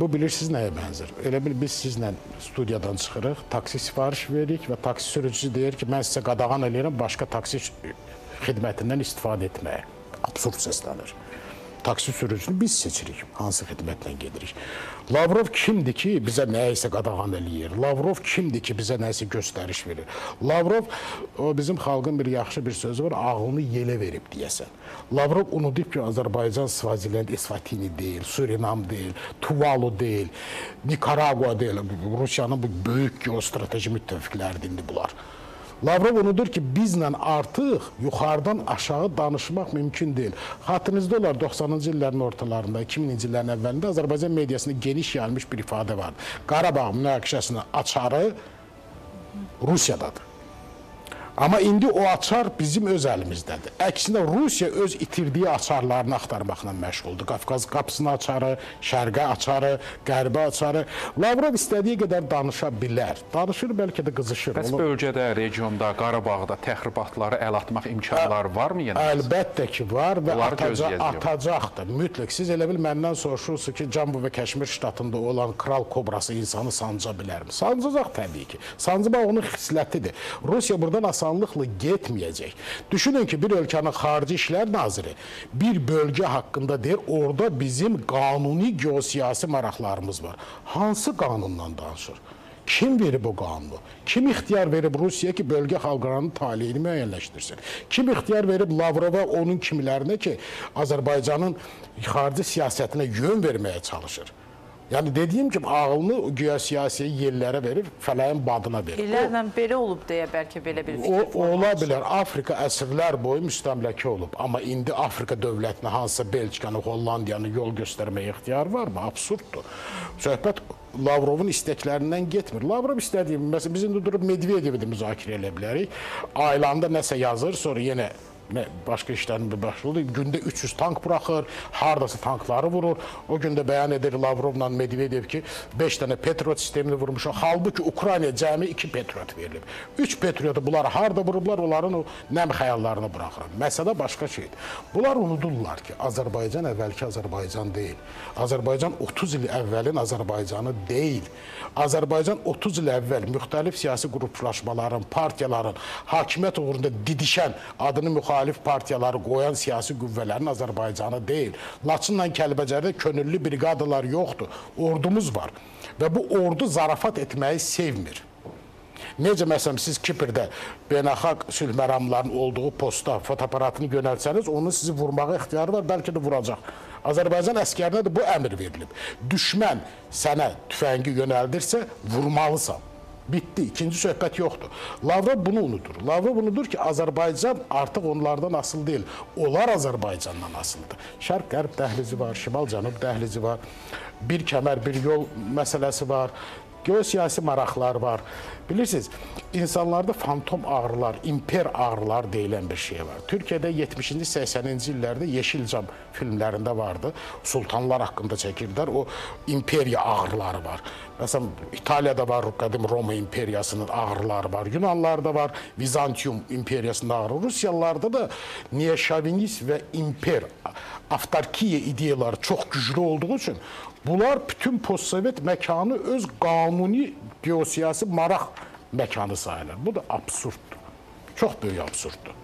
Bu bilirsiniz nəyə bənzər. Elə bil biz sizlə studiyadan çıxırıq, taksi sifariş veririk və taksi sürücüsü deyir ki, mən sizə qadağan eləyirəm başqa taksi xidmətindən istifadə etməyə. Absurd səslənir. Taksi sürücüsünü biz seçirik, hansı xidmətlə gedirik. Lavrov kimdir ki, bizə nəyisə qadağan eləyir? Lavrov kimdir ki, bizə nəyisə göstəriş verir? Lavrov, o bizim xalqın bir yaxşı bir sözü var, ağlını yelə verib deyəsən. Lavrov unudib ki, Azərbaycan Svazilend Esvatini deyil, Surinam deyil, Tuvalu deyil, Nikaragua deyil. Rusiyanın bu böyük geostrateji müttəfiqləridir indi bunlar. Lavrov unudur ki, bizlə artıq yuxarıdan aşağı danışmaq mümkün deyil. Xatırınızda olar 90-cı illərin ortalarında, 2000-ci illərin əvvəlində Azərbaycan mediasında geniş yayılmış bir ifadə vardı. Qarabağ münaqişəsinin açarı Rusiyadadır. Amma indi o açar bizim öz əlimizdədir. Əksinə, Rusiya öz itirdiyi açarlarını axtarmaqla məşğuldur. Qafqaz qapısının açarı, şərqə açarı, qərbə açarı. Lavrov istədiyi qədər danışa bilər. Danışır, bəlkə də qızışır. Bəs bölgədə, regionda, Qarabağda təxribatları əl atmaq imkanları varmı yenə? Əlbəttə ki, var və atacaqdır. Mütləq. Siz elə bil məndən soruşursunuz ki, Cənubi və Kəşmir ştatında olan kral kobrası insanı sanca bilərmi? Sancacaq təbii ki. Sancmaq onun xislətidir. Rusiya buradan insanlıqla getməyəcək. Düşünün ki, bir ölkənin xarici işlər naziri bir bölgə haqqında deyir, orada bizim qanuni geosiyasi maraqlarımız var. Hansı qanundan danışır? Kim verib o qanunu? Kim ixtiyar verib Rusiya ki, bölgə xalqlarının taleyini müəyyənləşdirsin? Kim ixtiyar verib Lavrova, onun kimilərinə ki, Azərbaycanın xarici siyasətinə yön verməyə çalışır? Yəni, dediyim kimi, ağılını güya siyasi yerlərə verir, fələyin badına verir. İllərlə belə olub deyə bəlkə belə bir fikir formalaşır. Ola bilər, Afrika əsrlər boyu müstəmləkə olub. Amma indi Afrika dövlətinə hansısa Belçikanı, Hollandiyanı yol göstərməyə ixtiyar varmı? Absurddur. Söhbət Lavrovun istəklərindən getmir. Lavrov istədiyim, məsələn, biz indi durub Medvedev-i müzakirə elə bilərik. Aylanda nəsə yazır, sonra yenə başqa işlərin bir başlığı, gündə 300 tank buraxır, haradasa tankları vurur. O gündə bəyan edir Lavrovla Medvedev ki, 5 dənə Patriot sistemini vurmuşu. Halbuki Ukrayna cəmi 2 Patriot verilib. 3 Patriot'u bunlar harada vurublar, onların o nəm xəyallarını buraxır. Məsələ başqa şeydir. Bunlar unudurlar ki, Azərbaycan əvvəlki Azərbaycan deyil. Azərbaycan 30 il əvvəlin Azərbaycanı deyil. Azərbaycan 30 il əvvəl müxtəlif siyasi qruplaşmaların, partiyaların hakimiyyət uğrunda didişən adını müxalif partiyaları qoyan siyasi qüvvələrin Azərbaycanı deyil. Laçınla Kəlbəcərdə könüllü briqadalar yoxdur. Ordumuz var və bu ordu zarafat etməyi sevmir. Necə məsələn, siz Kipirdə beynəlxalq sülh məramlarının olduğu posta fotoaparatını yönəltsəniz, onun sizi vurmağa ixtiyarı var, bəlkə də vuracaq. Azərbaycan əskərinə də bu əmr verilib. Düşmən sənə tüfəngi yönəldirsə, vurmalısan. Bitdi, ikinci söhbət yoxdur. Lavrov bunu unudur. Lavrov unudur ki, Azərbaycan artıq onlardan asılı deyil. Onlar Azərbaycandan asılıdır. Şərq-qərb dəhlizi var, şimal-cənub dəhlizi var, bir kəmər, bir yol məsələsi var, geosiyasi maraqlar var. Bilirsiniz, insanlarda fantom ağrılar, imper ağrılar deyilən bir şey var. Türkiyədə 70-ci, 80-ci illərdə Yeşilcam filmlərində vardı. Sultanlar haqqında çəkirdilər, o imperiya ağrıları var. Məsələn, İtaliyada var, qədim Roma imperiyasının ağrıları var, Yunanlarda var, Vizantium imperiyasının ağrıları. Rusiyalılarda da neoşovinist və imper, avtarkiya ideyaları çox güclü olduğu üçün bunlar bütün postsovet məkanı öz qanuni geosiyasi maraq məkanı sayılır. Bu da absurddur. Çox böyük absurddur.